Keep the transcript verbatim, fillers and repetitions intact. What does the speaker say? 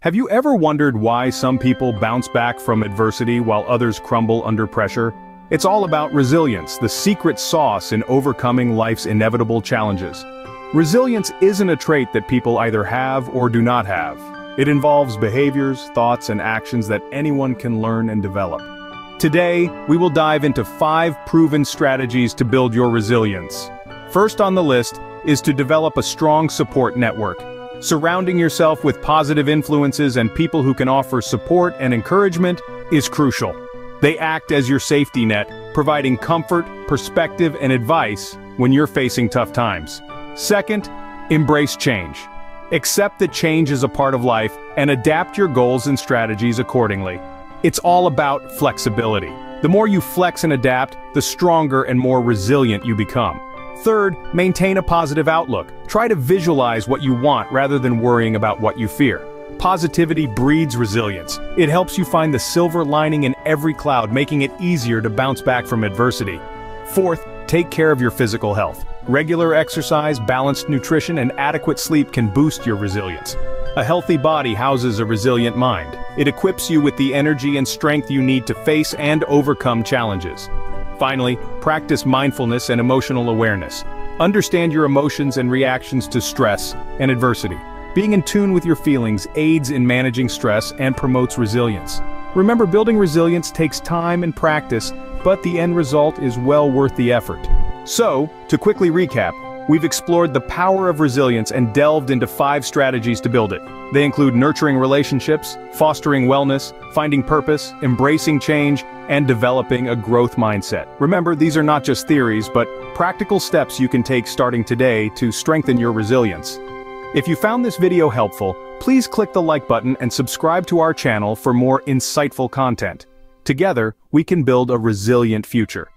Have you ever wondered why some people bounce back from adversity while others crumble under pressure? It's all about resilience, the secret sauce in overcoming life's inevitable challenges. Resilience isn't a trait that people either have or do not have. It involves behaviors, thoughts, and actions that anyone can learn and develop. Today, we will dive into five proven strategies to build your resilience. First on the list is to develop a strong support network. Surrounding yourself with positive influences and people who can offer support and encouragement is crucial. They act as your safety net, providing comfort, perspective, and advice when you're facing tough times. Second, embrace change. Accept that change is a part of life and adapt your goals and strategies accordingly. It's all about flexibility. The more you flex and adapt, the stronger and more resilient you become. Third, maintain a positive outlook. Try to visualize what you want rather than worrying about what you fear. Positivity breeds resilience. It helps you find the silver lining in every cloud, making it easier to bounce back from adversity. Fourth, take care of your physical health. Regular exercise, balanced nutrition, and adequate sleep can boost your resilience. A healthy body houses a resilient mind. It equips you with the energy and strength you need to face and overcome challenges. Finally, practice mindfulness and emotional awareness. Understand your emotions and reactions to stress and adversity. Being in tune with your feelings aids in managing stress and promotes resilience. Remember, building resilience takes time and practice, but the end result is well worth the effort. So, to quickly recap, we've explored the power of resilience and delved into five strategies to build it. They include nurturing relationships, fostering wellness, finding purpose, embracing change, and developing a growth mindset. Remember, these are not just theories, but practical steps you can take starting today to strengthen your resilience. If you found this video helpful, please click the like button and subscribe to our channel for more insightful content. Together, we can build a resilient future.